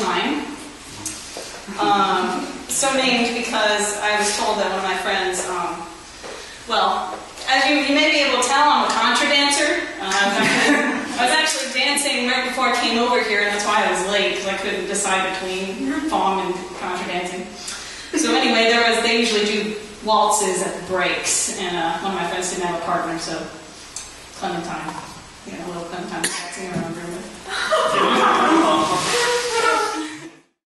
time. So named because I was told that one of my friends, well, as you may be able to tell, I'm a contra dancer. I was actually dancing right before I came over here, and that's why I was late, because I couldn't decide between thong and contra dancing. So anyway, they usually do waltzes at the breaks, and one of my friends didn't have a partner, so Clementine. You know, a little Clementine dancing, I remember.